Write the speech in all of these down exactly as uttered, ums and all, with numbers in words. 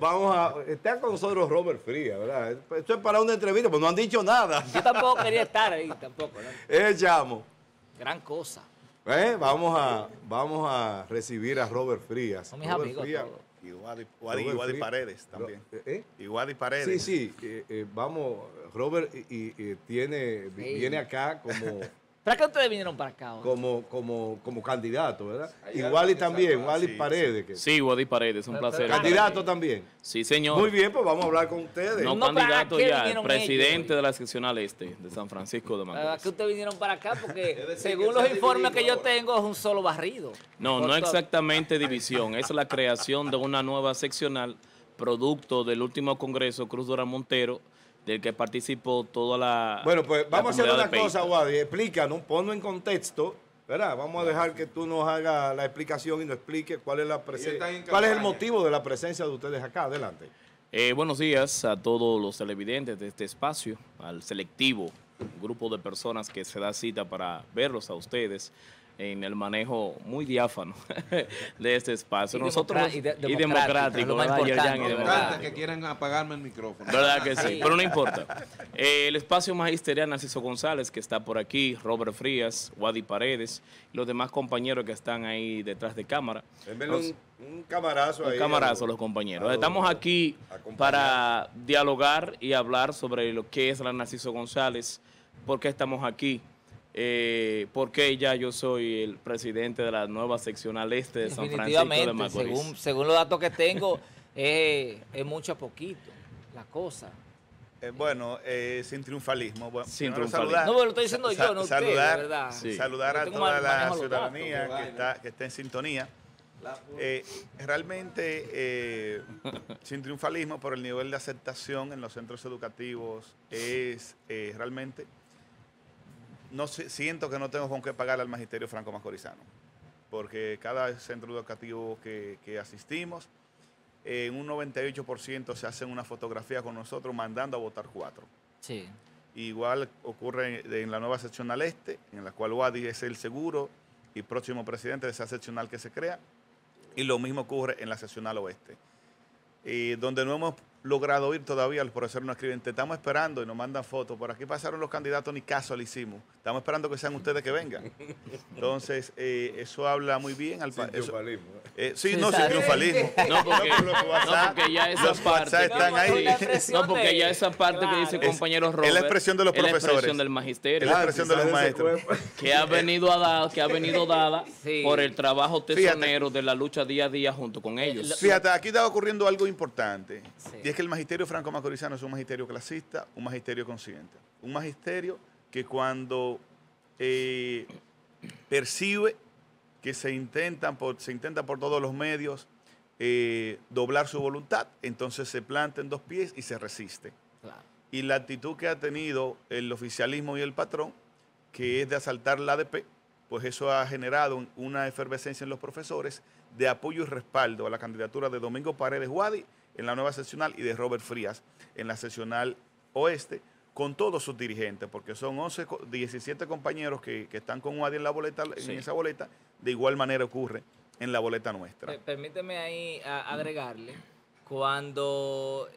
vamos a... Está con nosotros Robert Frías, ¿verdad? Esto es para una entrevista, pues no han dicho nada. Yo tampoco quería estar ahí, tampoco, ¿no? Eh, llamo. Gran cosa. Eh, vamos, a, vamos a recibir a Robert Frías. Son mis Robert amigos. Frías, y Wady, Wady, Wady, Wady Paredes también. ¿Eh? Y Wady Paredes. Sí, sí. Eh, eh, vamos, Robert y, y, tiene, sí. viene acá como... ¿Para qué ustedes vinieron para acá? Como, como, como candidato, ¿verdad? Y Wady también, Wady sí, Paredes. Que... Sí, Wady Paredes, un placer. ¿Candidato también? Sí, señor. Muy bien, pues vamos a hablar con ustedes. No, no candidato ya, presidente ellos, de la seccional este, de San Francisco de Macorís. ¿Para qué ustedes vinieron para acá? Porque según los informes que yo ahora. tengo, es un solo barrido. No, no todo. exactamente división, es la creación de una nueva seccional, producto del último congreso Cruz Dora Montero, del que participó toda la... Bueno, pues vamos a hacer una cosa, Wady, explícanos, ponlo en contexto, ¿verdad? Vamos a dejar que tú nos hagas la explicación y nos expliques cuál es la presen... cuál es el motivo de la presencia de ustedes acá. Adelante. Eh, buenos días a todos los televidentes de este espacio, al selectivo grupo de personas que se da cita para verlos a ustedes en el manejo muy diáfano de este espacio. Y Nosotros y, de, y democrático, ¿verdad? Y democrático. Que quieran apagarme el micrófono. ¿Verdad que sí? sí. Pero no importa. Eh, el Espacio Magisterial Narciso González, que está por aquí, Robert Frías, Wady Paredes, y los demás compañeros que están ahí detrás de cámara. Entonces, un, un camarazo un ahí. Un camarazo a los, los compañeros. A los, Estamos aquí para dialogar y hablar sobre lo que es la Narciso González, por qué estamos aquí, Eh, porque ya yo soy el presidente de la nueva seccional este de San Francisco de Macorís. Según, según los datos que tengo, eh, es mucho a poquito la cosa. Eh, bueno, eh, sin triunfalismo. Bueno, sin triunfalismo. Saludar, no, pero lo estoy diciendo sa yo, no saludar, usted, de verdad. Sí. Saludar a toda la ciudadanía datos, que, está, que está en sintonía. Eh, realmente, eh, sin triunfalismo, por el nivel de aceptación en los centros educativos es eh, realmente... No siento que no tengo con qué pagar al magisterio franco-macorizano, porque cada centro educativo que, que asistimos, en eh, un noventa y ocho por ciento se hacen una fotografía con nosotros mandando a votar cuatro. Sí. Igual ocurre en, en la nueva seccional este, en la cual Wady es el seguro y próximo presidente de esa seccional que se crea, y lo mismo ocurre en la seccional oeste, eh, donde no hemos logrado ir todavía, los profesores no escriben, te estamos esperando y nos mandan fotos, por aquí pasaron los candidatos, ni caso le hicimos, estamos esperando que sean ustedes que vengan. Entonces, eh, eso habla muy bien. Al sin triunfalismo. Eh, sí, no, sin triunfalismo. No, porque, no, los WhatsApp, no, porque ya esa los parte, WhatsApp están no, ahí. No, porque ya esa parte claro. que dice el compañero Robert. Es la expresión de los profesores. Es la expresión del magisterio. Es la expresión de los maestros. Que ha venido, a dar, que ha venido dada sí. por el trabajo tesonero Fíjate. de la lucha día a día junto con ellos. Fíjate, aquí está ocurriendo algo importante. Sí. Y es que el magisterio franco-macorizano es un magisterio clasista, un magisterio consciente. Un magisterio que cuando eh, percibe que se intentan por, se intentan por todos los medios eh, doblar su voluntad, entonces se planta en dos pies y se resiste. Claro. Y la actitud que ha tenido el oficialismo y el patrón, que es de asaltar la A D P, pues eso ha generado una efervescencia en los profesores de apoyo y respaldo a la candidatura de Domingo Paredes Wady en la nueva seccional y de Robert Frías en la seccional oeste, con todos sus dirigentes, porque son once, diecisiete compañeros que, que están con Wady en la boleta, sí. en esa boleta, de igual manera ocurre en la boleta nuestra. Permíteme ahí agregarle, cuando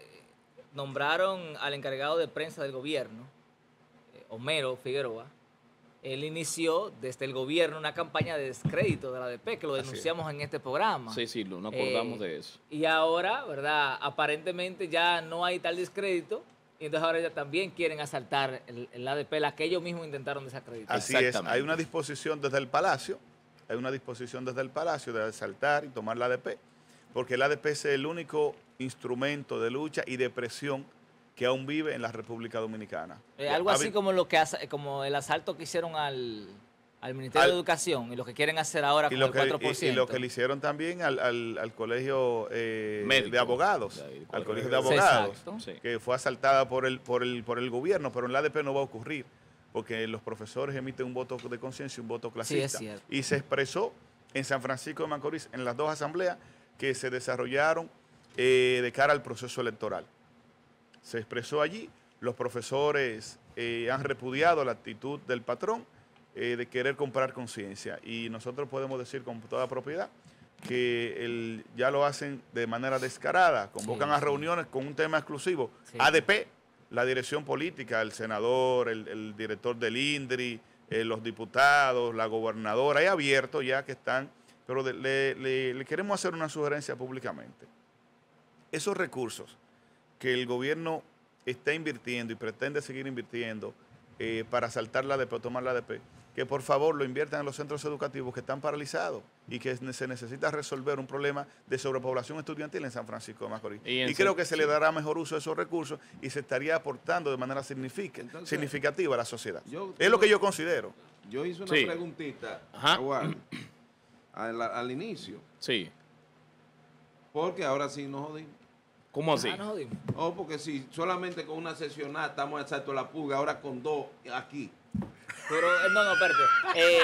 nombraron al encargado de prensa del gobierno, Homero Figueroa, él inició desde el gobierno una campaña de descrédito de la A D P, que lo denunciamos es. en este programa. Sí, sí, no acordamos eh, de eso. Y ahora, ¿verdad? Aparentemente ya no hay tal descrédito, y entonces ahora ya también quieren asaltar el, el A D P, la que ellos mismos intentaron desacreditar. Así es, hay una disposición desde el Palacio, hay una disposición desde el Palacio de asaltar y tomar la A D P, porque el A D P es el único instrumento de lucha y de presión que aún vive en la República Dominicana. Eh, algo así como lo que hace, como el asalto que hicieron al, al Ministerio al, de Educación y lo que quieren hacer ahora con el cuatro por ciento. Y, y lo que le hicieron también al, al, al Colegio eh, Médico, de Abogados, de ahí, al Colegio de Abogados, sí, que fue asaltada por el, por, el, por el gobierno, pero en la A D P no va a ocurrir, porque los profesores emiten un voto de conciencia y un voto clasista. Sí, es y se expresó en San Francisco de Macorís, en las dos asambleas que se desarrollaron eh, de cara al proceso electoral. Se expresó allí, los profesores eh, han repudiado la actitud del patrón eh, de querer comprar conciencia, y nosotros podemos decir con toda propiedad que el, ya lo hacen de manera descarada, convocan sí, a reuniones sí. con un tema exclusivo. Sí. A D P, la dirección política, el senador, el, el director del INDRI, eh, los diputados, la gobernadora, hay abiertos ya que están, pero de, le, le, le queremos hacer una sugerencia públicamente. Esos recursos que el gobierno está invirtiendo y pretende seguir invirtiendo eh, para saltar la A D P o tomar la A D P, que por favor lo inviertan en los centros educativos que están paralizados y que se necesita resolver un problema de sobrepoblación estudiantil en San Francisco de Macorís. Y, y creo que se le dará mejor uso a esos recursos y se estaría aportando de manera significa, entonces, significativa a la sociedad. Yo, es lo que yo considero. Yo hice una sí. preguntita a Juan, al, al inicio. Sí. Porque ahora sí nos jodimos. ¿Cómo así? Ah, no, oh, porque si solamente con una sesionada estamos exacto la pulga, ahora con dos aquí. Pero, no, no, espérate. Eh,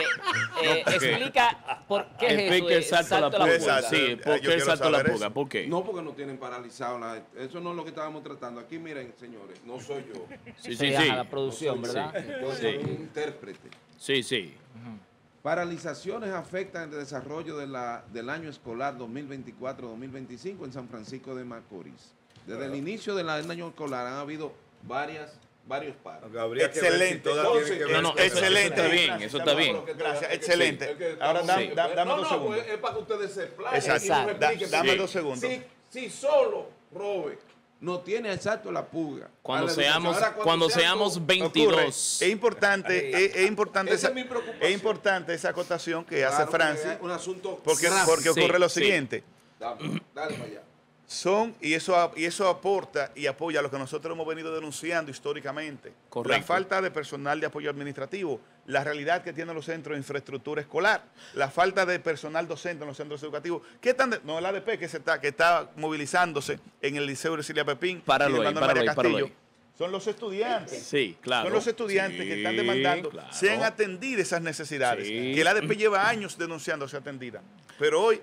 eh, no, explica por qué Explica es eso, exacto la pulga. Sí, ¿por qué exacto la pulga? ¿Por qué? No, porque no tienen paralizado la gente. Eso no es lo que estábamos tratando. Aquí, miren, señores, no soy yo. Sí, sí, sí. A la producción, no soy, ¿verdad? Sí. Yo soy sí. un intérprete. Sí, sí. Uh-huh. Paralizaciones afectan el desarrollo de la, del año escolar dos mil veinticuatro dos mil veinticinco en San Francisco de Macorís. Desde claro. el inicio del año escolar han habido varias, varios paros. Excelente. No, no, excelente. Está bien, eso está bien. Gracias, excelente. Ahora dame dos segundos. Es para que ustedes se playen. Exacto. Dame dos segundos. Si solo, Robert, no tiene exacto la pulga. Cuando seamos, ahora, cuando cuando seamos veintidós. Ocurre. Es importante, es, es, importante esa, esa es, es importante esa acotación que claro, hace Francis. Un asunto porque, porque ocurre sí, lo siguiente. Sí. Dame, dale para allá. Son, y eso, y eso aporta y apoya a lo que nosotros hemos venido denunciando históricamente. Correcto. La falta de personal de apoyo administrativo, la realidad que tienen los centros de infraestructura escolar, la falta de personal docente en los centros educativos. ¿Qué tan de, no, la A D P que se está, que está movilizándose en el Liceo de Cecilia Pepín para lo Castillo. Son los estudiantes. Sí, claro. Son los estudiantes sí, que están demandando. Claro. Sean atendidas esas necesidades. Sí. Que la A D P lleva años denunciándose atendida. Pero hoy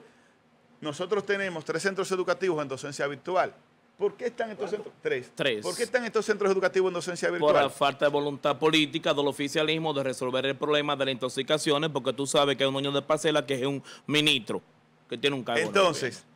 nosotros tenemos tres centros educativos en docencia virtual. ¿Por qué están estos centros? Tres. Tres. ¿Por qué están estos centros educativos en docencia virtual? Por la falta de voluntad política, del oficialismo, de resolver el problema de las intoxicaciones, porque tú sabes que hay un dueño de parcela que es un ministro, que tiene un cargo. Entonces, en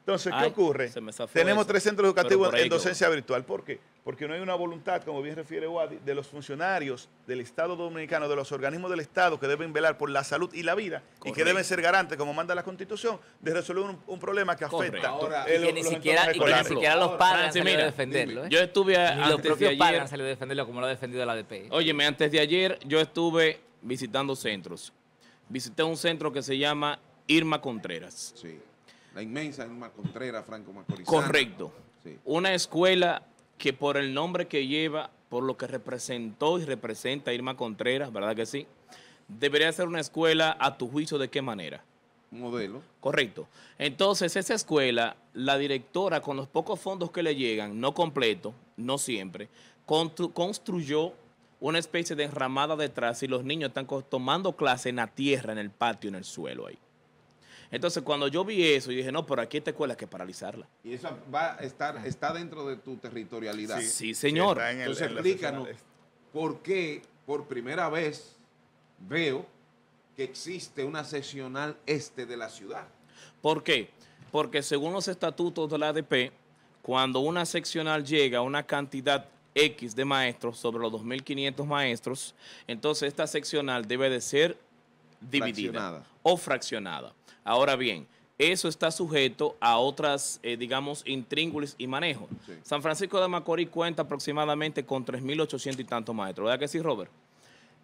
entonces ¿qué Ay, ocurre? Tenemos eso. tres centros educativos en docencia virtual. ¿Por qué? Porque no hay una voluntad, como bien refiere Wady, de los funcionarios del Estado Dominicano, de los organismos del Estado que deben velar por la salud y la vida Correcto. y que deben ser garantes, como manda la Constitución, de resolver un, un problema que afecta ahora, el, y que ni siquiera, y que ni siquiera los padres han salido a defenderlo. ¿eh? Yo estuve antes los propios de ayer, padres han salido a defenderlo como lo ha defendido la A D P. Óyeme, antes de ayer yo estuve visitando centros. Visité un centro que se llama Irma Contreras. Sí, la inmensa Irma Contreras, Franco Macorizano. Correcto. Sí. Una escuela que por el nombre que lleva, por lo que representó y representa Irma Contreras, ¿verdad que sí? Debería ser una escuela, a tu juicio, ¿de qué manera? Modelo. Correcto. Entonces, esa escuela, la directora, con los pocos fondos que le llegan, no completo, no siempre, constru- construyó una especie de enramada detrás y los niños están tomando clase en la tierra, en el patio, en el suelo ahí. Entonces, cuando yo vi eso, yo dije, no, pero aquí esta escuela hay que paralizarla. Y eso va a estar, está dentro de tu territorialidad. Sí, sí señor. En el, Entonces, en explícanos por qué por primera vez veo que existe una seccional este de la ciudad. ¿Por qué? Porque según los estatutos de la A D P, cuando una seccional llega a una cantidad X de maestros, sobre los dos mil quinientos maestros, entonces esta seccional debe de ser dividida fraccionada. o fraccionada. Ahora bien, eso está sujeto a otras, eh, digamos, intríngulis y manejos. Sí. San Francisco de Macorís cuenta aproximadamente con tres mil ochocientos y tantos maestros. ¿Verdad que sí, Robert?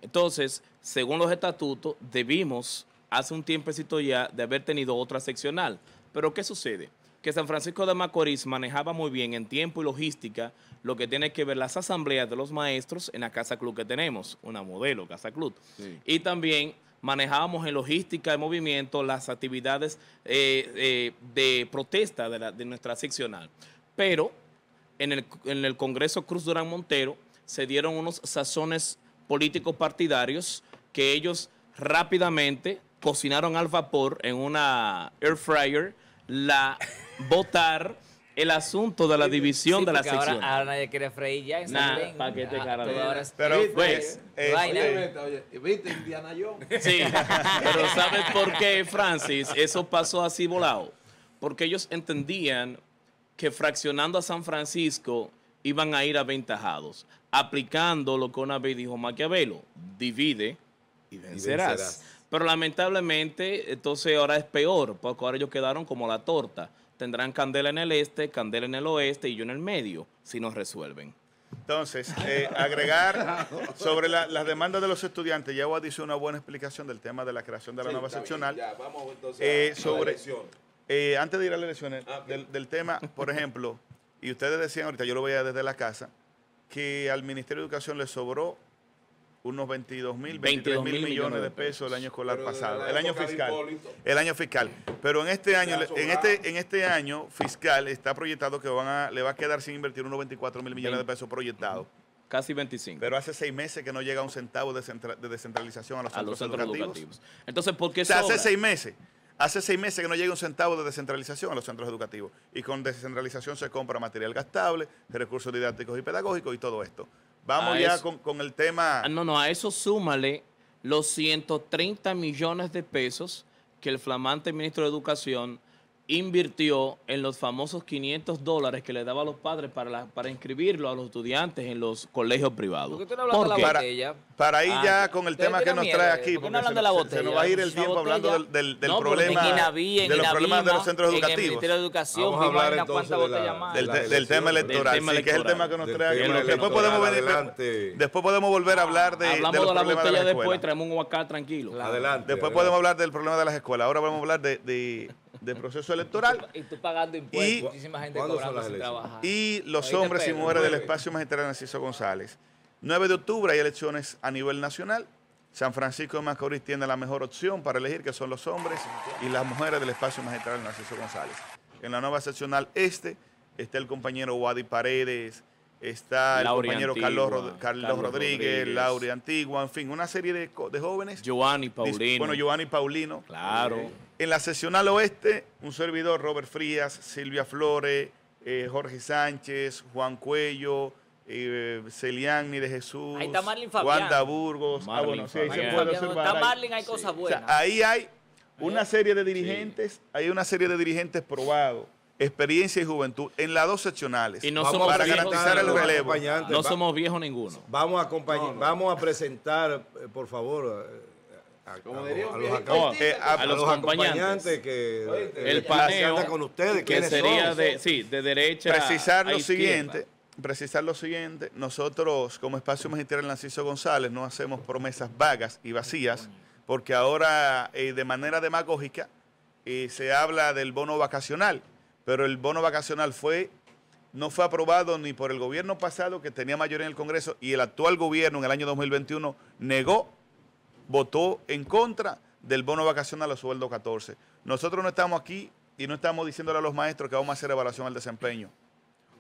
Entonces, según los estatutos, debimos, hace un tiempecito ya, de haber tenido otra seccional. Pero, ¿qué sucede? Que San Francisco de Macorís manejaba muy bien en tiempo y logística lo que tiene que ver las asambleas de los maestros en la Casa Club que tenemos, una modelo Casa Club. Sí. Y también manejábamos en logística de movimiento las actividades eh, eh, de protesta de, la, de nuestra seccional. Pero en el, en el Congreso Cruz Durán Montero se dieron unos sazones políticos partidarios que ellos rápidamente cocinaron al vapor en una air fryer, la botar el asunto de la división sí, de la sección. Ahora, ahora nadie quiere freír ya. Nada, paquete cara. Pero pues, eh, eh, oye, oye, ¿viste Indiana Jones? Sí, pero ¿sabes por qué, Francis? Eso pasó así volado. Porque ellos entendían que fraccionando a San Francisco iban a ir aventajados, aplicando lo que una vez dijo Maquiavelo, divide y vencerás. Y vencerás. Pero lamentablemente, entonces ahora es peor, porque ahora ellos quedaron como la torta. Tendrán candela en el este, candela en el oeste y yo en el medio, si nos resuelven. Entonces, eh, agregar sobre la, las demandas de los estudiantes, ya Wady hizo una buena explicación del tema de la creación de la sí, nueva seccional. Bien, ya, vamos entonces eh, a, sobre, a la eh, antes de ir a las elecciones, ah, okay. del, del tema, por ejemplo, y ustedes decían ahorita, yo lo veía desde la casa, que al Ministerio de Educación le sobró unos veintidós mil, veintitrés mil millones de pesos el año escolar pasado, el año fiscal, el año fiscal. Pero en este año, en este, en este año fiscal está proyectado que van a, le va a quedar sin invertir unos veinticuatro mil millones de pesos proyectados. Casi veinticinco. Pero hace seis meses que no llega un centavo de, centra, de descentralización a los centros, a los centros educativos. educativos. Entonces, ¿por qué sobra? O sea, hace seis meses. Hace seis meses que no llega un centavo de descentralización a los centros educativos. Y con descentralización se compra material gastable, recursos didácticos y pedagógicos y todo esto. Vamos a ya con, con el tema... No, no, a eso súmale los ciento treinta millones de pesos que el flamante ministro de Educación invirtió en los famosos quinientos dólares que le daba a los padres para, la, para inscribirlo a los estudiantes en los colegios privados. ¿Por qué no hablas de la botella? Para, para ir ah, ya con el tema que nos trae aquí, porque no se, de la botella, se nos va a ir el tiempo botella? hablando del, del, del no, problema Guinavía, de los problemas de los centros educativos. Vamos a hablar entonces de la, del, de, del tema electoral, del tema sí, electoral. que es el tema que nos trae aquí. Después, después, podemos venir, después podemos volver a hablar de, de los problemas de la botella después, traemos un huacá tranquilo. Adelante. Después podemos hablar del problema de las escuelas. Ahora vamos a hablar de... del proceso electoral. Y tú pagando impuestos, y, muchísima gente cobrando sin trabajar. Y los hombres y mujeres del Espacio Magisterial Narciso González. nueve de octubre hay elecciones a nivel nacional. San Francisco de Macorís tiene la mejor opción para elegir, que son los hombres y las mujeres del Espacio Magisterial Narciso González. En la nueva seccional este está el compañero Wady Paredes, está el Laura compañero Antigua, Carlos, Rod Carlos, Carlos Rodríguez, Rodríguez, Laura Antigua, en fin, una serie de, de jóvenes. Giovanni Paulino. Bueno, Giovanni Paulino. Claro. Eh, en la seccional oeste, un servidor, Robert Frías, Silvia Flores, eh, Jorge Sánchez, Juan Cuello, eh, Celiani de Jesús, ahí está Marlin Fabián. Wanda Burgos. Marlin, ah, bueno, sí, ahí se puede hacer está Marlin, hay sí. cosas buenas. O sea, ahí hay una serie de dirigentes, sí. hay una serie de dirigentes probados. Experiencia y juventud en las dos seccionales. Y no vamos somos para viejos, garantizar el relevo. No somos viejos ninguno. Vamos a acompañar, no, no. vamos a presentar, eh, por favor, a, a, Como a, diríamos, a, los, no, eh, a, a los, los acompañantes, acompañantes que eh, el paneo con ustedes, que sería de, sí, de derecha. Precisar a lo siguiente, precisar lo siguiente. Nosotros, como Espacio Magisterial Narciso González, no hacemos promesas vagas y vacías, porque ahora eh, de manera demagógica eh, se habla del bono vacacional. Pero el bono vacacional fue, no fue aprobado ni por el gobierno pasado, que tenía mayoría en el Congreso, y el actual gobierno en el año dos mil veintiuno negó, votó en contra del bono vacacional a sueldo catorce. Nosotros no estamos aquí y no estamos diciéndole a los maestros que vamos a hacer evaluación al desempeño,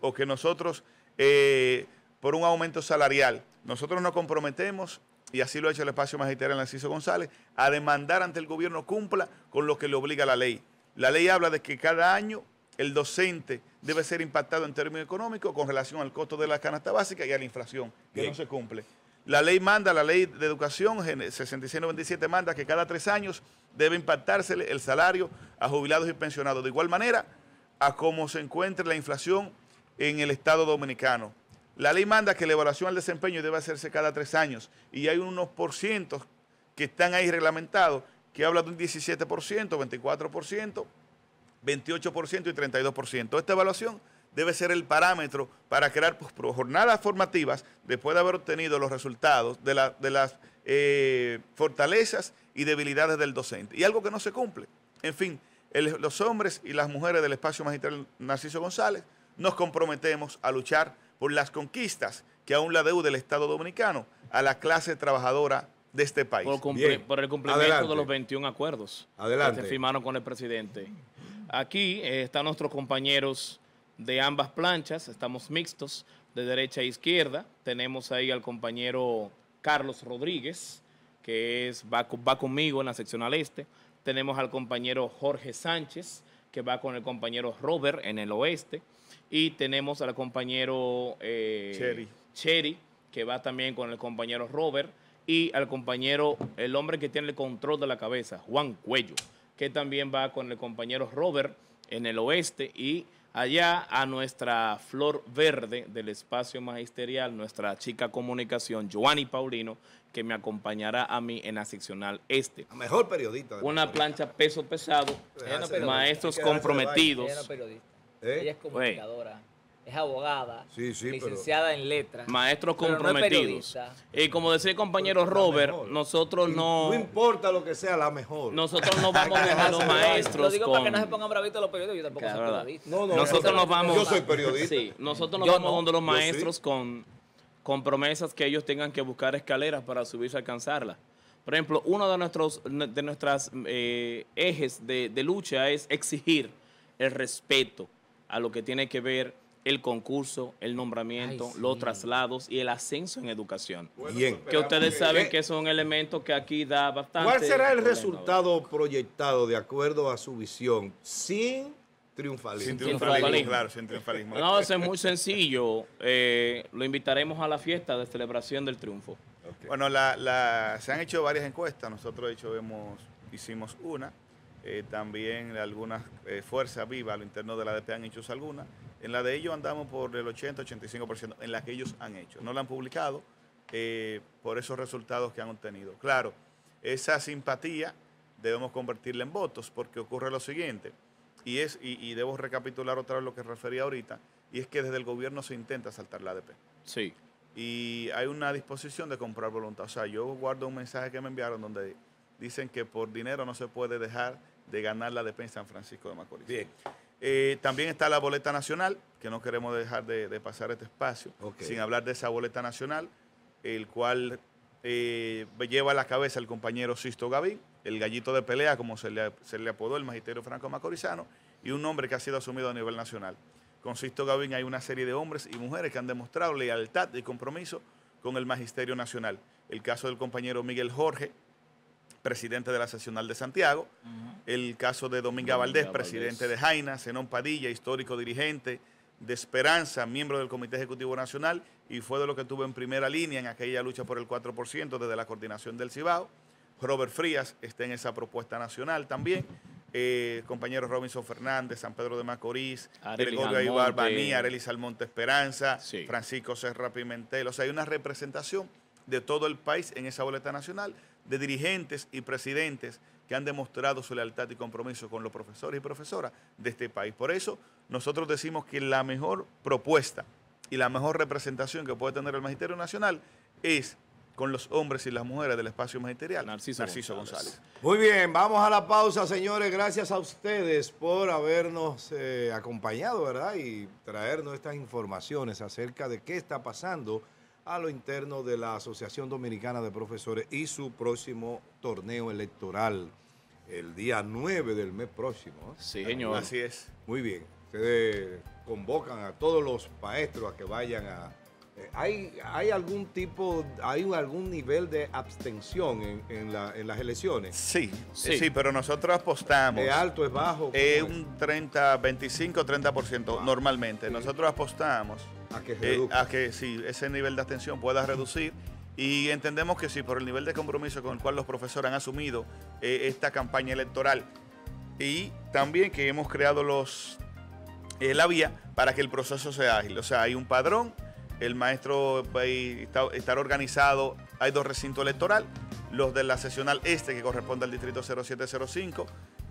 o que nosotros, eh, por un aumento salarial, nosotros nos comprometemos, y así lo ha hecho el Espacio Magisterial Narciso González, a demandar ante el gobierno cumpla con lo que le obliga la ley. La ley habla de que cada año el docente debe ser impactado en términos económicos con relación al costo de la canasta básica y a la inflación, que Bien. no se cumple. La ley manda, la ley de educación sesenta y seis noventa y siete manda que cada tres años debe impactársele el salario a jubilados y pensionados. De igual manera, a cómo se encuentre la inflación en el Estado dominicano. La ley manda que la evaluación al desempeño debe hacerse cada tres años y hay unos por cientos que están ahí reglamentados, que habla de un diecisiete por ciento, veinticuatro por ciento, veintiocho por ciento y treinta y dos por ciento. Esta evaluación debe ser el parámetro para crear pues, jornadas formativas después de haber obtenido los resultados de, la, de las eh, fortalezas y debilidades del docente. Y algo que no se cumple. En fin, el, los hombres y las mujeres del Espacio Magisterial Narciso González nos comprometemos a luchar por las conquistas que aún la deuda del Estado Dominicano a la clase trabajadora de este país. Por, por el cumplimiento Adelante. de los veintiún acuerdos Adelante. que se firmaron con el presidente. Aquí eh, están nuestros compañeros de ambas planchas, estamos mixtos, de derecha a izquierda. Tenemos ahí al compañero Carlos Rodríguez, que es, va, va conmigo en la seccional este. Tenemos al compañero Jorge Sánchez, que va con el compañero Robert en el oeste. Y tenemos al compañero eh, Cherry. Cherry, que va también con el compañero Robert. Y al compañero, el hombre que tiene el control de la cabeza, Juan Cuello, que también va con el compañero Robert en el oeste. Y allá a nuestra flor verde del espacio magisterial, nuestra chica comunicación, Giovanni Paulino, que me acompañará a mí en la seccional este. La mejor periodista. Una la plancha la peso pesado, maestros comprometidos. Ella era periodista, ¿Eh? ella es comunicadora. Oye. Es abogada, sí, sí, licenciada pero... en letras. Maestros comprometidos. No, y como decía el compañero Robert, mejor. nosotros no... No importa lo que sea, la mejor. Nosotros no vamos a dejar a los maestros Lo digo con... para que no se pongan bravitos los periodistas, yo tampoco claro, soy periodista. No, no, nosotros nos vamos... Yo soy periodista. Sí, nosotros nos yo vamos no. donde los maestros sí. con, con promesas que ellos tengan que buscar escaleras para subirse a alcanzarlas. Por ejemplo, uno de nuestros de nuestras, eh, ejes de, de lucha es exigir el respeto a lo que tiene que ver el concurso, el nombramiento, Ay, sí. los traslados y el ascenso en educación. Bueno, Bien. Que ustedes saben que son elementos que aquí da bastante... ¿Cuál será el problema, resultado proyectado de acuerdo a su visión sin triunfalismo? Sin triunfalismo, triunfalismo. claro, sin triunfalismo. No, eso es muy sencillo. Eh, lo invitaremos a la fiesta de celebración del triunfo. Okay. Bueno, la, la, se han hecho varias encuestas. Nosotros, de hecho, hemos, hicimos una. Eh, también algunas eh, fuerzas vivas a lo interno de la D P han hecho algunas. En la de ellos andamos por el ochenta a ochenta y cinco por ciento en la que ellos han hecho. No la han publicado eh, por esos resultados que han obtenido. Claro, esa simpatía debemos convertirla en votos porque ocurre lo siguiente. Y, es, y, y debo recapitular otra vez lo que refería ahorita. Y es que desde el gobierno se intenta saltar la A D P. Sí. Y hay una disposición de comprar voluntad. O sea, yo guardo un mensaje que me enviaron donde dicen que por dinero no se puede dejar de ganar la A D P en San Francisco de Macorís. Bien. Eh, también está la boleta nacional, que no queremos dejar de, de pasar este espacio, okay. sin hablar de esa boleta nacional, el cual eh, lleva a la cabeza el compañero Sixto Gavín, el gallito de pelea, como se le, se le apodó el magisterio franco-macorizano, y un nombre que ha sido asumido a nivel nacional. Con Sixto Gavín hay una serie de hombres y mujeres que han demostrado lealtad y compromiso con el magisterio nacional. El caso del compañero Miguel Jorge, presidente de la seccional de Santiago, uh-huh. el caso de Dominga, Dominga Valdés, Valdés, presidente de Jaina, Senón Padilla, histórico dirigente de Esperanza, miembro del Comité Ejecutivo Nacional, y fue de lo que tuvo en primera línea en aquella lucha por el cuatro por ciento desde la coordinación del Cibao. Robert Frías está en esa propuesta nacional también. Eh, compañeros Robinson Fernández, San Pedro de Macorís, Areli Gregorio Almonte, Areli Almonte Esperanza, sí. Francisco Serra Pimentel. O sea, hay una representación de todo el país en esa boleta nacional, de dirigentes y presidentes que han demostrado su lealtad y compromiso con los profesores y profesoras de este país. Por eso, nosotros decimos que la mejor propuesta y la mejor representación que puede tener el Magisterio Nacional es con los hombres y las mujeres del espacio magisterial, Narciso, Narciso González. González. Muy bien, vamos a la pausa, señores. Gracias a ustedes por habernos eh, acompañado, ¿verdad? Y traernos estas informaciones acerca de qué está pasando a lo interno de la Asociación Dominicana de Profesores y su próximo torneo electoral, el día nueve del mes próximo. Sí, señor. Así es. Muy bien. Ustedes convocan a todos los maestros a que vayan a... ¿Hay, hay algún tipo, hay algún nivel de abstención en, en, la, en las elecciones? Sí, sí, sí, pero nosotros apostamos. ¿Es alto, es bajo? Es un treinta, veinticinco, treinta por ciento wow. normalmente. Sí. Nosotros apostamos a que, eh, a que sí, ese nivel de abstención pueda reducir y entendemos que sí, por el nivel de compromiso con el cual los profesores han asumido eh, esta campaña electoral y también que hemos creado los, eh, la vía para que el proceso sea ágil. O sea, hay un padrón. El maestro va a estar organizado, hay dos recintos electorales, los de la seccional este que corresponde al distrito cero siete cero cinco,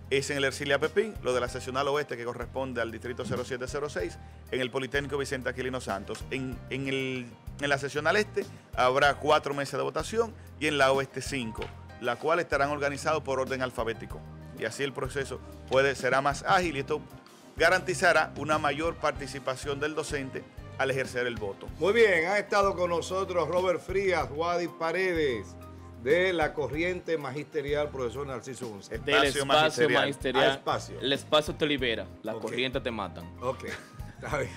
es en el Cecilia Pepín, los de la seccional oeste que corresponde al distrito cero siete cero seis, en el Politécnico Vicente Aquilino Santos. En, en, el, en la seccional este habrá cuatro mesas de votación y en la oeste cinco, la cual estarán organizados por orden alfabético. Y así el proceso puede, será más ágil y esto garantizará una mayor participación del docente al ejercer el voto. Muy bien, ha estado con nosotros Robert Frías, Wady Paredes, de la corriente magisterial, profesor Narciso González. Del espacio magisterial. magisterial ah, espacio. El espacio te libera, la okay. corriente te matan. Ok, está bien.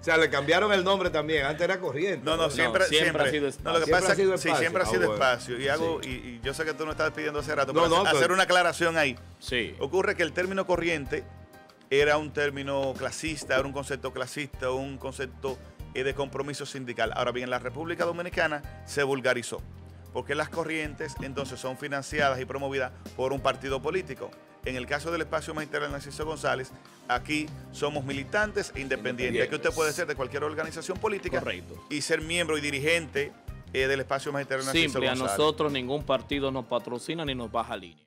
O sea, le cambiaron el nombre también, antes era corriente. No, no, no siempre, siempre, siempre ha sido espacio. No, lo que pasa, ha sido espacio. Sí, siempre ha sido ah, bueno. espacio. Y, hago, sí. y, y yo sé que tú no estás pidiendo hace rato, no, pero no, hacer pero... una aclaración ahí. Sí. Ocurre que el término corriente era un término clasista, era un concepto clasista, un concepto de compromiso sindical. Ahora bien, en la República Dominicana se vulgarizó, porque las corrientes entonces son financiadas y promovidas por un partido político. En el caso del Espacio Magisterial Narciso González, aquí somos militantes e independientes. Aquí usted puede ser de cualquier organización política. Correcto. Y ser miembro y dirigente eh, del Espacio Magisterial Narciso González. Simple, a nosotros ningún partido nos patrocina ni nos baja línea.